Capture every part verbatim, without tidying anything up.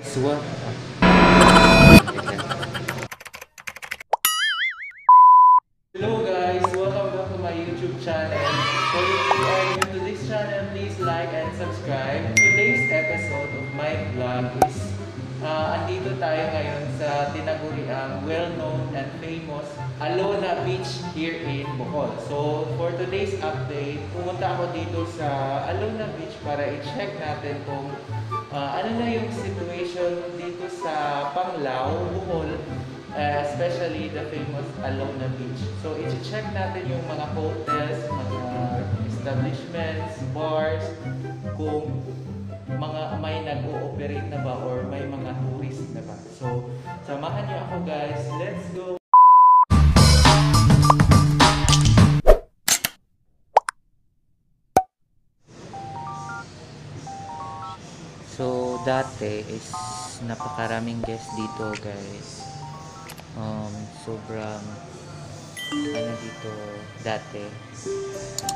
Suwa. Hello guys, welcome back to my YouTube channel. So if you are new to this channel, please like and subscribe. Today's episode of my vlog is uh, andito tayo ngayon sa tinaguriang well-known and famous Alona Beach here in Bohol. So for today's update, pumunta ako dito sa Alona Beach para i-check natin kung Uh, ano na yung situation dito sa Panglao, Bohol, uh, especially the famous Alona Beach. So, i-check natin yung mga hotels, mga establishments, bars, kung mga may nag-ooperate na ba or may mga tourist na ba. So, samahan niyo ako guys. Let's go! So, dati is napakaraming guests dito guys. Um, sobrang ano dito dati.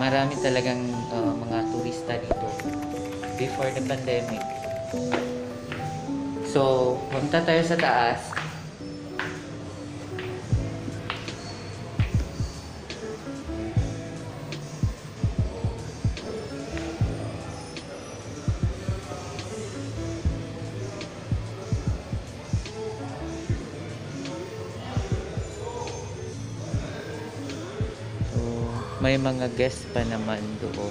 Marami talagang uh, mga turista dito before the pandemic. So, punta tayo sa taas. May mga guests pa naman doon.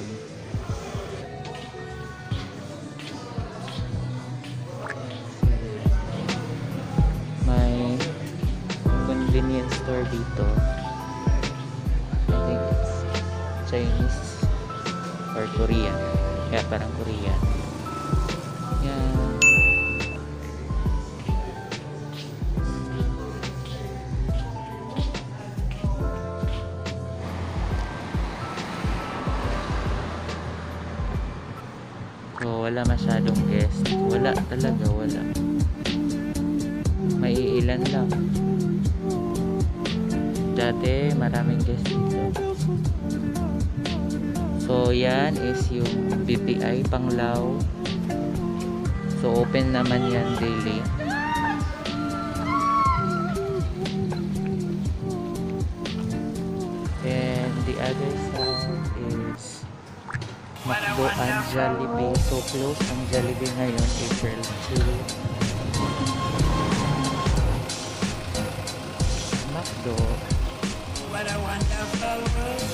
May convenience store dito. I think it's Chinese or Korean. Kaya parang Korean. Yan. Wala masyadong guest. Wala talaga, wala. May ilan lang. Dati, maraming guest dito. So, yan is yung B P I Panglao. So, open naman yan daily. And the other side is McDo and Jollibee. So close ang Jollibee ngayon, April second. McDo. What a wonderful world.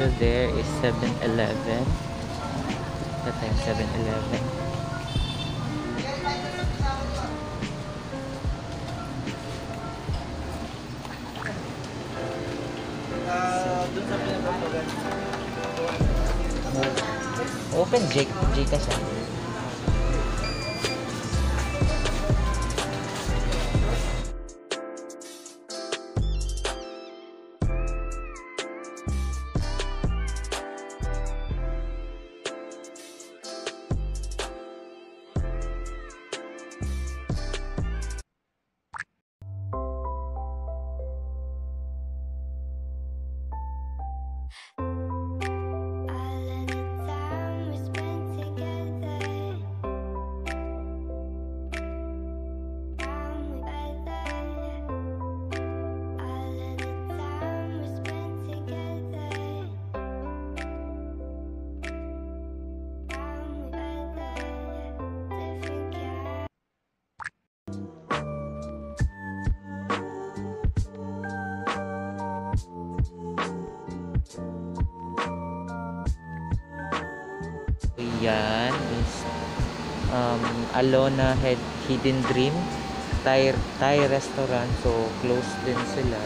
So there is seven eleven. That time seven eleven. Open Jake Jake kasi. Yan is um, Alona Hidden Dream Thai, Thai restaurant. So close din sila.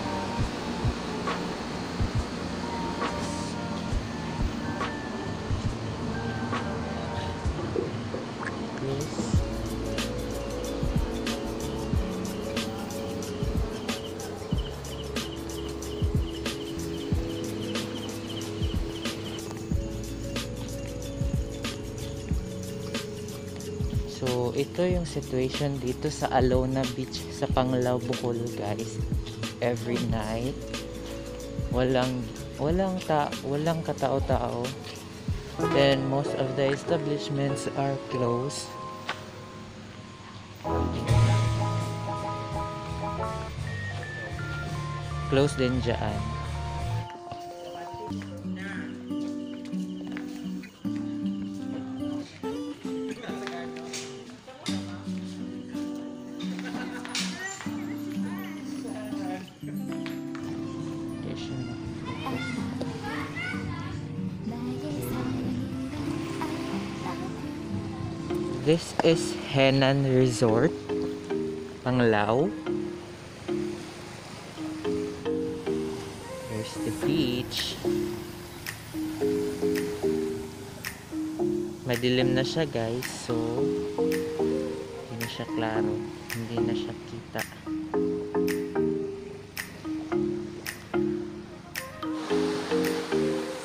Close. So, ito yung situation dito sa Alona Beach sa Panglao, Bohol, guys. Every night, walang walang ta walang katao-tao. Then most of the establishments are closed. Close din dyan. This is Henan Resort, Panglao. There's the beach. Madilim na siya, guys, so hindi na siya klaro, hindi na siya kita.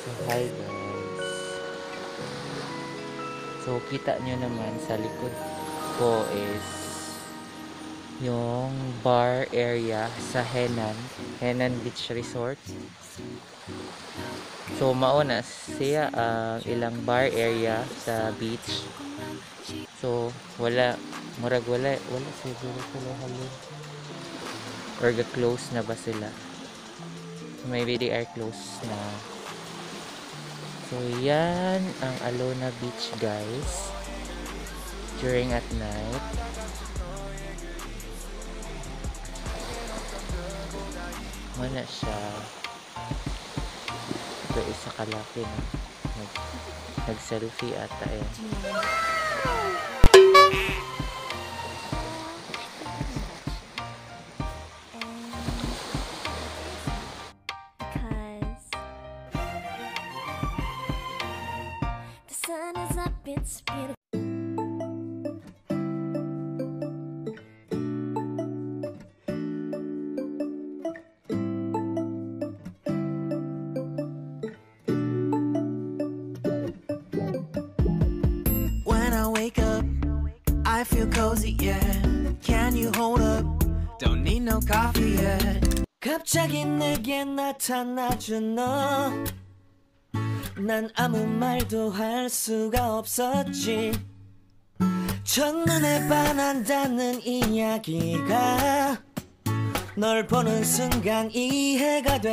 So hi guys. So, kita nyo naman sa likod ko is yung bar area sa Henan, Henan Beach Resort. So, mauna siya ang uh, ilang bar area sa beach. So, wala, murag wala, wala siguro sila halin. Or ga-close na ba sila? Maybe they are close na. So, yan ang Alona Beach, guys, during at night. Wala siya. Ito isa kalaki na. Nag, nag-selfie ata eh. It's beautiful. When I wake up, I feel cozy, yeah. Can you hold up? Don't need no coffee yet. 갑자기 내게 나타나준 너. 난 아무 말도 할 수가 없었지. 첫눈에 반한다는 이야기가 널 보는 순간 이해가 돼.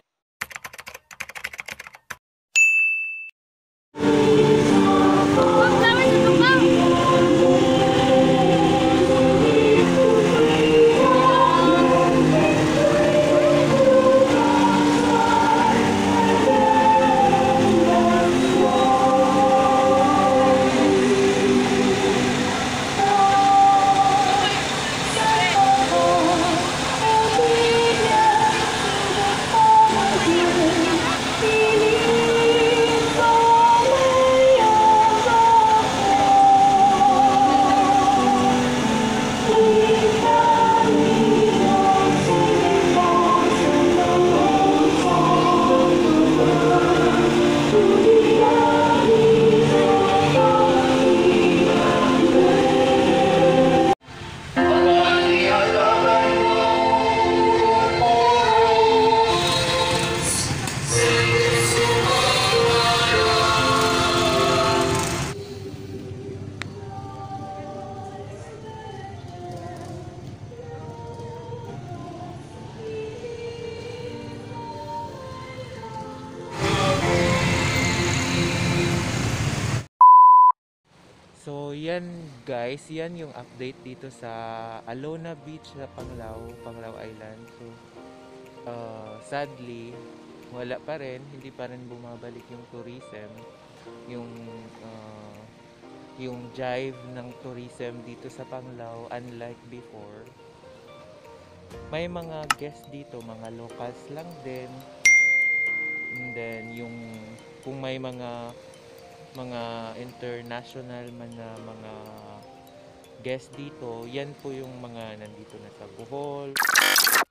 So, yan guys, yan yung update dito sa Alona Beach sa Panglao, Panglao Island. So, uh, sadly, wala pa rin, hindi pa rin bumabalik yung tourism, yung, uh, yung jive ng tourism dito sa Panglao, unlike before. May mga guests dito, mga locals lang din. And then, yung, kung may mga mga international man na mga guests dito, yan po yung mga nandito na sa Bohol.